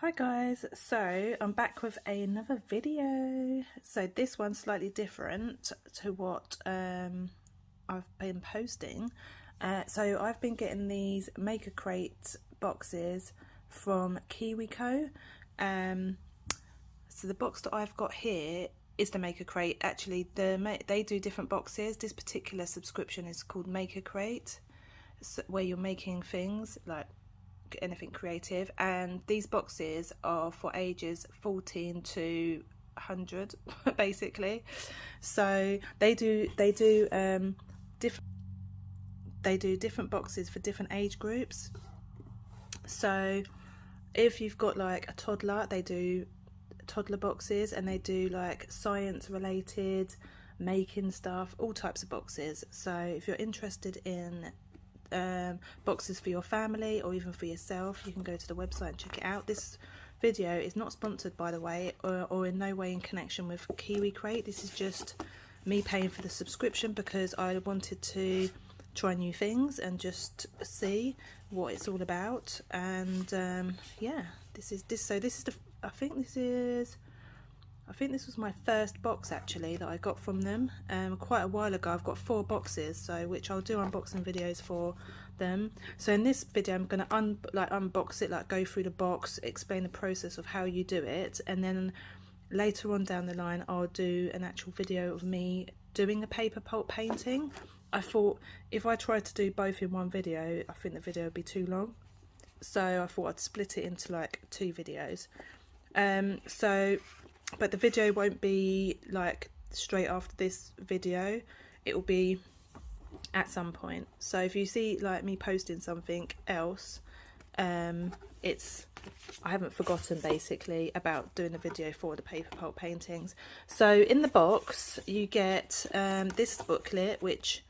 Hi guys, so I'm back with another video. So this one's slightly different to what I've been posting. So I've been getting these Maker Crate boxes from KiwiCo. So the box that I've got here is the Maker Crate. Actually, they do different boxes. This particular subscription is called Maker Crate, so where you're making things like anything creative, and these boxes are for ages 14 to 100 basically. So they do different boxes for different age groups. So if you've got like a toddler, they do toddler boxes, and they do like science related, making stuff, all types of boxes. So if you're interested in boxes for your family or even for yourself, you can go to the website and check it out. This video is not sponsored, by the way, or in no way in connection with Kiwi Crate. This is just me paying for the subscription because I wanted to try new things and just see what it's all about. And yeah, I think this was my first box actually that I got from them quite a while ago. I've got 4 boxes, so which I'll do unboxing videos for them. So in this video I'm going to unbox it, like go through the box, explain the process of how you do it, and then later on down the line I'll do an actual video of me doing a paper pulp painting. I thought if I tried to do both in one video, I think the video would be too long, so I thought I'd split it into like 2 videos. But the video won't be like straight after this video, it will be at some point. So if you see like me posting something else, I haven't forgotten basically about doing the video for the paper pulp paintings. So in the box you get this booklet, which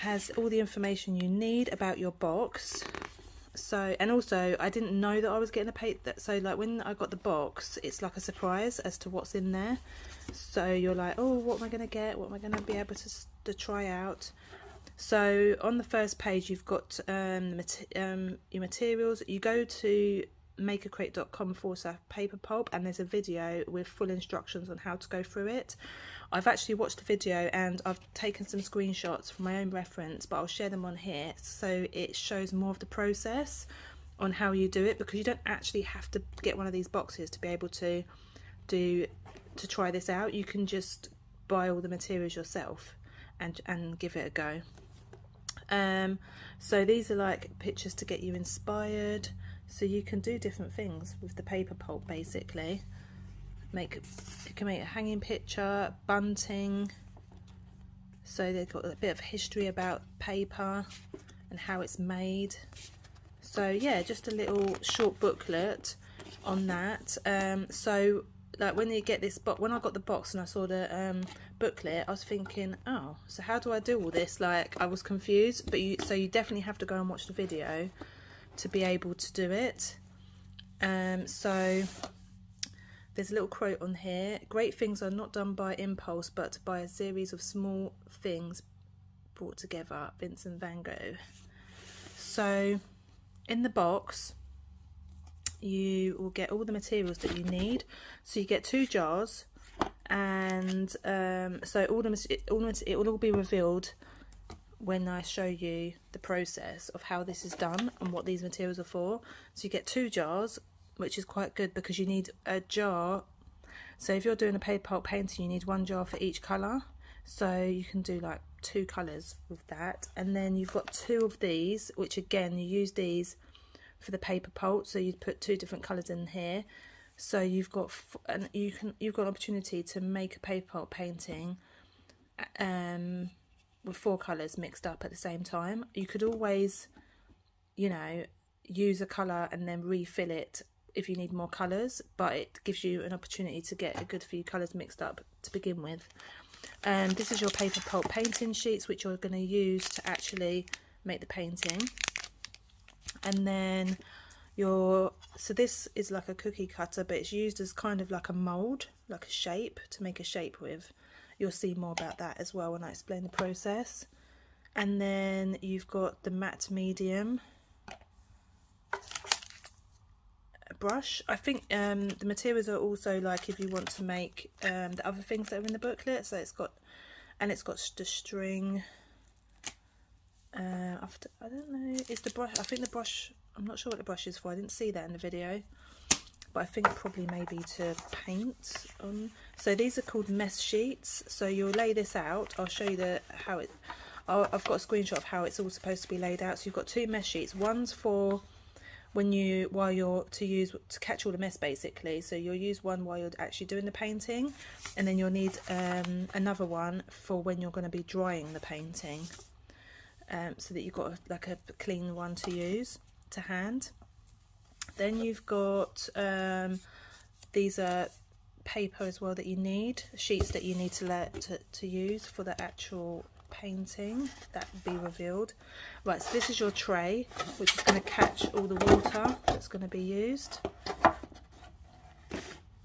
has all the information you need about your box. So, and also I didn't know that I was getting a paper, so like when I got the box, it's like a surprise as to what's in there. So you're like, oh, what am I going to get, what am I going to be able to try out. So on the first page you've got your materials. You go to makercrate.com/paperpulp and there's a video with full instructions on how to go through it. I've actually watched the video and I've taken some screenshots for my own reference, but I'll share them on here so it shows more of the process on how you do it, because you don't actually have to get one of these boxes to be able to try this out. You can just buy all the materials yourself and give it a go. So these are like pictures to get you inspired, so you can do different things with the paper pulp basically. You can make a hanging picture, bunting, so they've got a bit of history about paper and how it's made. So yeah, just a little short booklet on that. So like when you get this box, when I got the box and I saw the booklet, I was thinking, oh, so how do I do all this? Like I was confused, but so you definitely have to go and watch the video to be able to do it. So there's a little quote on here: great things are not done by impulse but by a series of small things brought together. Vincent van Gogh. So in the box you will get all the materials that you need. So you get 2 jars, and so it will all be revealed when I show you the process of how this is done and what these materials are for. So you get 2 jars, which is quite good because you need a jar. So if you're doing a paper pulp painting, you need 1 jar for each colour, so you can do like 2 colours with that. And then you've got 2 of these, which again you use these for the paper pulp, so you'd put 2 different colours in here. So you've got you've got an opportunity to make a paper pulp painting with 4 colours mixed up at the same time. You could always, you know, use a colour and then refill it if you need more colours, but it gives you an opportunity to get a good few colours mixed up to begin with. And this is your paper pulp painting sheets, which you're going to use to actually make the painting. And then so this is like a cookie cutter, but it's used as kind of like a mould, like a shape, to make a shape with. You'll see more about that as well when I explain the process. And then you've got the matte medium, brush. I think the materials are also like if you want to make the other things that are in the booklet. So it's got, and it's got the string. After, I don't know, is the brush, I think the brush, I'm not sure what the brush is for, I didn't see that in the video, but I think probably maybe to paint on. So these are called mess sheets, so you'll lay this out. I'll show you the how it, I've got a screenshot of how it's all supposed to be laid out. So you've got two mess sheets, one's for when you, while you're to use to catch all the mess basically, so you'll use one while you're actually doing the painting, and then you'll need another one for when you're going to be drying the painting, so that you've got like a clean one to use to hand. Then you've got these are paper as well that you need, sheets that you need to use for the actual painting that will be revealed. Right, so this is your tray, which is going to catch all the water that's going to be used,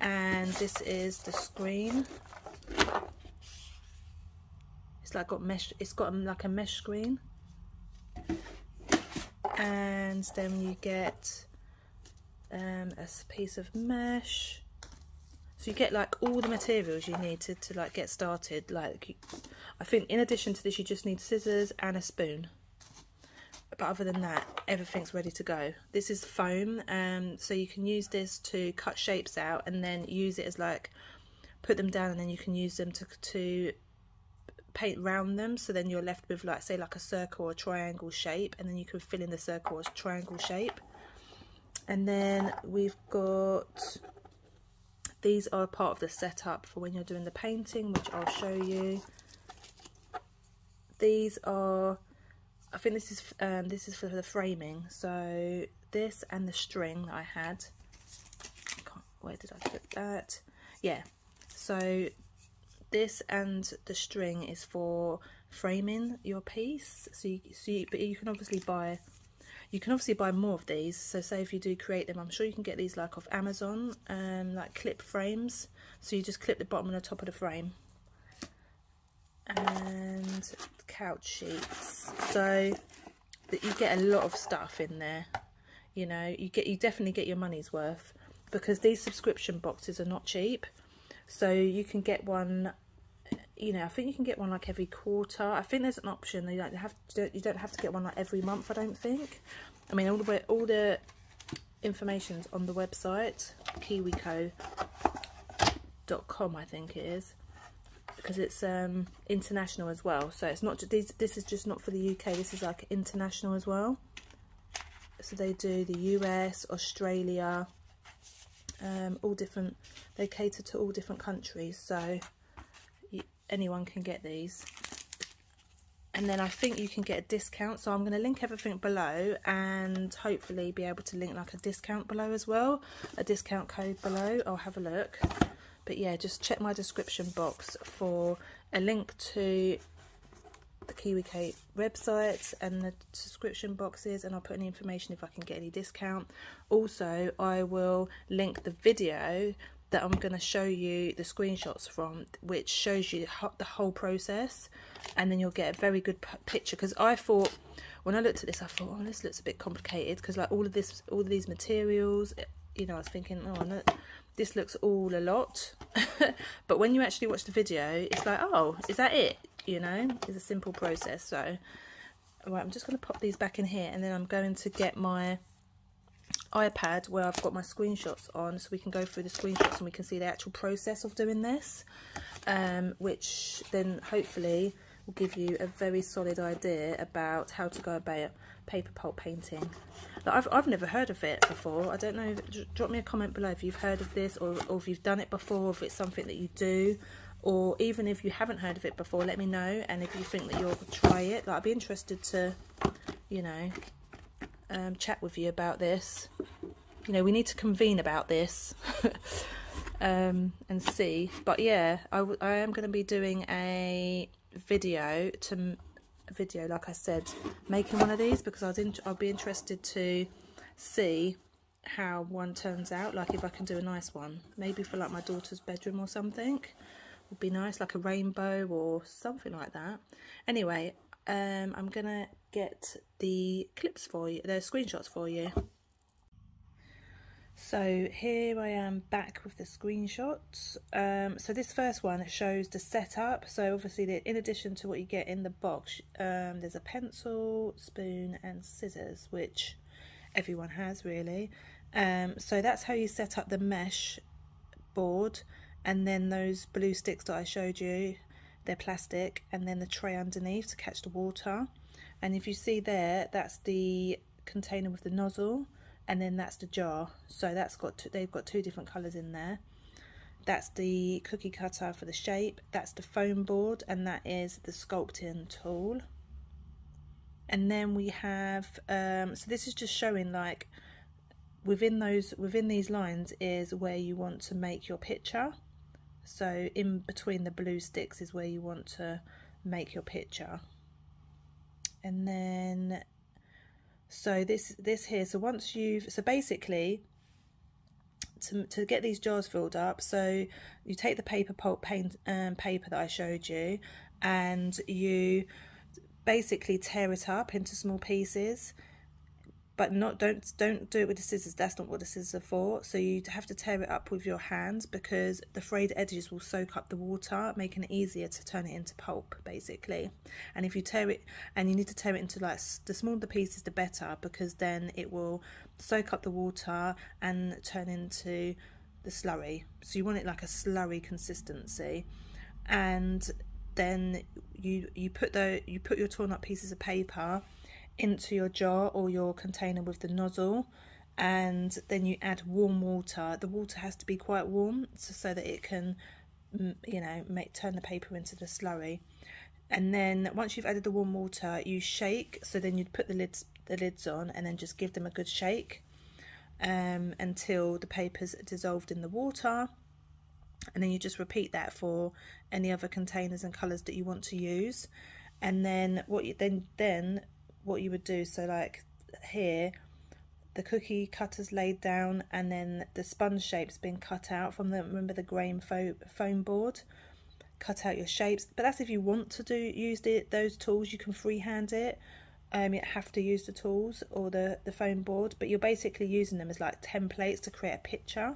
and this is the screen. It's like got mesh, it's got like a mesh screen, and then you get a piece of mesh. So you get like all the materials you need to like get started. Like, I think in addition to this you just need scissors and a spoon, but other than that everything's ready to go. This is foam, so you can use this to cut shapes out and then use it as like, put them down and then you can use them to paint round them. So then you're left with like, say like a circle or triangle shape, and then you can fill in the circle or triangle shape. And then we've got, these are part of the setup for when you're doing the painting, which I'll show you. These are, I think this is for the framing. So this and the string that I had. I can't, where did I put that? Yeah. So this and the string is for framing your piece. But you can obviously buy. You can obviously buy more of these, so say if you do create them, I'm sure you can get these like off Amazon, like clip frames, so you just clip the bottom and the top of the frame. And couch sheets, so that you get a lot of stuff in there, you know, you definitely get your money's worth, because these subscription boxes are not cheap. So you can get one, you know, I think you can get one like every quarter. I think there's an option that you don't have to get one like every month, I don't think. I mean, all the information's on the website, KiwiCo.com, I think it is, because it's international as well. So it's not these. This is just not for the UK. This is like international as well. So they do the US, Australia, all different. They cater to all different countries. So anyone can get these, and then I think you can get a discount, so I'm going to link everything below and hopefully be able to link like a discount below as well, a discount code below. I'll have a look, but yeah, just check my description box for a link to the KiwiCo website and the subscription boxes, and I'll put any information if I can get any discount. Also, I will link the video that I'm going to show you the screenshots from, which shows you the whole process, and then you'll get a very good picture. Because I thought, when I looked at this, I thought, oh, this looks a bit complicated, because like all of these materials, you know, I was thinking, oh, no, this looks all a lot. But when you actually watch the video, it's like, oh, is that it? You know, it's a simple process. So, all right, I'm just going to pop these back in here, and then I'm going to get my iPad where I've got my screenshots on, so we can go through the screenshots and we can see the actual process of doing this, which then hopefully will give you a very solid idea about how to go about paper pulp painting. Like, I've never heard of it before. I don't know, drop me a comment below if you've heard of this, or if you've done it before, or if it's something that you do, or even if you haven't heard of it before, let me know. And if you think that you'll try it, like, I'd be interested to, you know, chat with you about this. You know, we need to convene about this. And see. But yeah, I am going to be doing a video like I said, making one of these, because I'll be interested to see how one turns out. Like, if I can do a nice one, maybe for like my daughter's bedroom or something, would be nice, like a rainbow or something like that. Anyway, I'm gonna get the clips for you, the screenshots for you. So here I am back with the screenshots. So this first one shows the setup. So obviously in addition to what you get in the box, there's a pencil, spoon and scissors, which everyone has really. So that's how you set up the mesh board, and then those blue sticks that I showed you, they're plastic, and then the tray underneath to catch the water. And if you see there, that's the container with the nozzle. And then that's the jar, so that's got they've got two different colours in there. That's the cookie cutter for the shape, that's the foam board, and that is the sculpting tool. And then we have, so this is just showing like within these lines is where you want to make your picture. So in between the blue sticks is where you want to make your picture. And then so this here, so once you've, so basically to get these jars filled up, so you take the paper pulp paper that I showed you, and you basically tear it up into small pieces, but don't do it with the scissors. That's not what the scissors are for. So you have to tear it up with your hands, because the frayed edges will soak up the water, making it easier to turn it into pulp basically. And if you tear it, and you need to tear it into, like, the smaller the pieces the better, because then it will soak up the water and turn into the slurry. So you want it like a slurry consistency. And then you put your torn up pieces of paper into your jar or your container with the nozzle, and then you add warm water. The water has to be quite warm so that it can, you know, turn the paper into the slurry. And then once you've added the warm water, you shake. So then you'd put the lids on, and then just give them a good shake until the paper's dissolved in the water. And then you just repeat that for any other containers and colours that you want to use. And then what you would do, so like here the cookie cutter's laid down, and then the sponge shape's been cut out from the, remember, the grain foam board. Cut out your shapes, but that's if you want to use those tools. You can freehand it, you have to use the tools or the foam board, but you're basically using them as like templates to create a picture.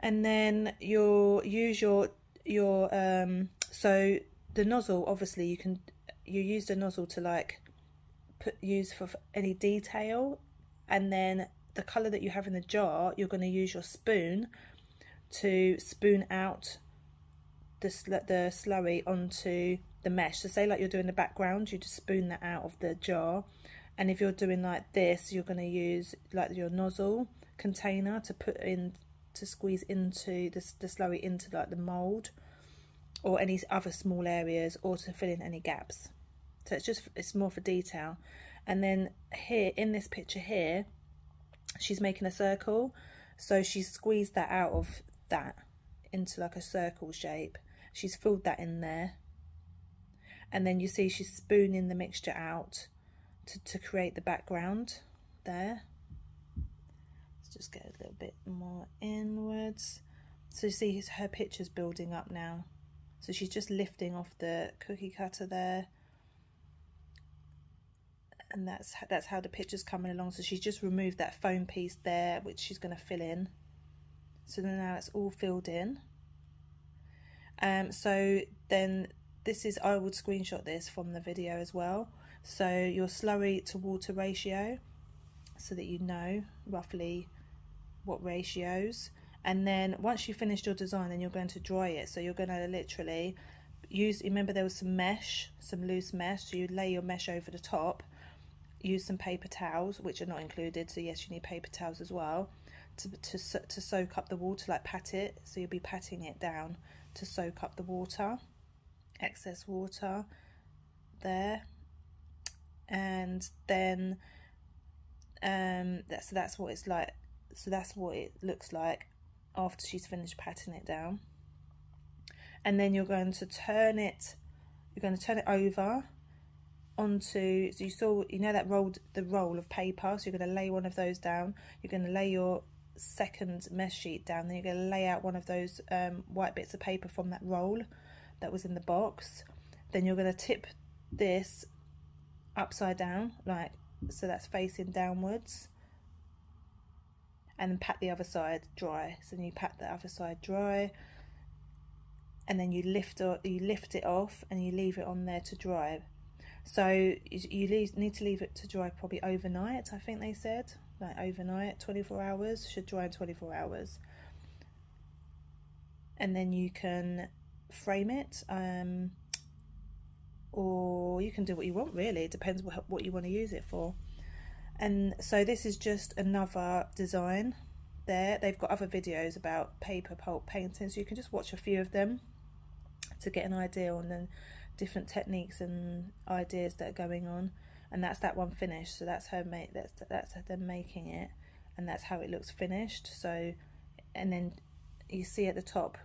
And then you'll use your so the nozzle, obviously you use the nozzle to like use for any detail. And then the colour that you have in the jar, you're going to use your spoon to spoon out the slurry onto the mesh. So say like you're doing the background, you just spoon that out of the jar. And if you're doing like this, you're going to use like your nozzle container to put in, to squeeze into the slurry into like the mould or any other small areas, or to fill in any gaps. So it's more for detail. And then here in this picture here, she's making a circle, so she's squeezed that out of that into like a circle shape. She's filled that in there, and then you see she's spooning the mixture out to create the background there. Let's just get a little bit more inwards. So you see her picture's building up now. So she's just lifting off the cookie cutter there, and that's how the picture's coming along. So she's just removed that foam piece there, which she's going to fill in. So then now it's all filled in. So then this is, I would screenshot this from the video as well. So your slurry to water ratio, so that you know roughly what ratios. And then once you finished your design, then you're going to dry it. So you're going to literally use, remember there was some mesh, some loose mesh, so you lay your mesh over the top, use some paper towels, which are not included, so yes, you need paper towels as well, to soak up the water, like pat it. So you'll be patting it down to soak up the water, excess water there. And then that's what it's like. So that's what it looks like after she's finished patting it down. And then you're going to turn it over onto, so you saw, you know, that rolled, the roll of paper. So you're going to lay one of those down, you're going to lay your second mesh sheet down, then you're going to lay out one of those white bits of paper from that roll that was in the box. Then you're going to tip this upside down, like so that's facing downwards. and then pat the other side dry. So then you pat the other side dry, and then you lift it off and you leave it on there to dry. So you need to leave it to dry probably overnight, I think they said, like overnight, 24 hours, should dry in 24 hours. And then you can frame it, or you can do what you want, really. It depends what you want to use it for. And so this is just another design there. They've got other videos about paper pulp painting, so you can just watch a few of them to get an idea on the different techniques and ideas that are going on. And that's that one finished, so that's her make, that's them making it, and that's how it looks finished. So, and then you see at the top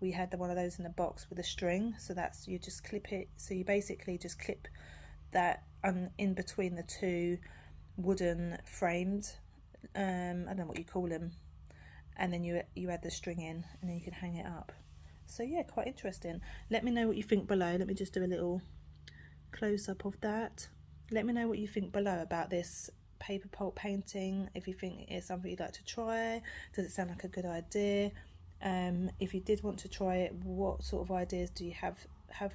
we had one of those in a box with a string, so that's, you just clip it, so you basically just clip that in between the two wooden framed, I don't know what you call them, and then you add the string in, and then you can hang it up. So yeah, quite interesting. Let me know what you think below. Let me just do a little close-up of that. Let me know what you think below about this paper pulp painting, if you think it's something you'd like to try. Does it sound like a good idea? If you did want to try it, what sort of ideas do you have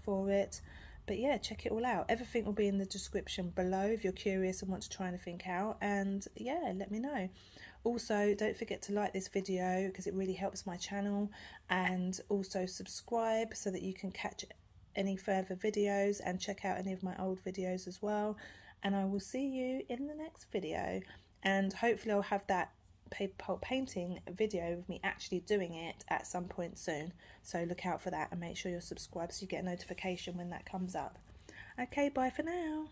for it? But yeah, check it all out. Everything will be in the description below if you're curious and want to try anything out. And yeah, let me know. Also, don't forget to like this video because it really helps my channel, and also subscribe so that you can catch any further videos and check out any of my old videos as well. And I will see you in the next video, and hopefully I'll have that paper pulp painting video of me actually doing it at some point soon, so look out for that and make sure you're subscribed so you get a notification when that comes up. Okay, bye for now.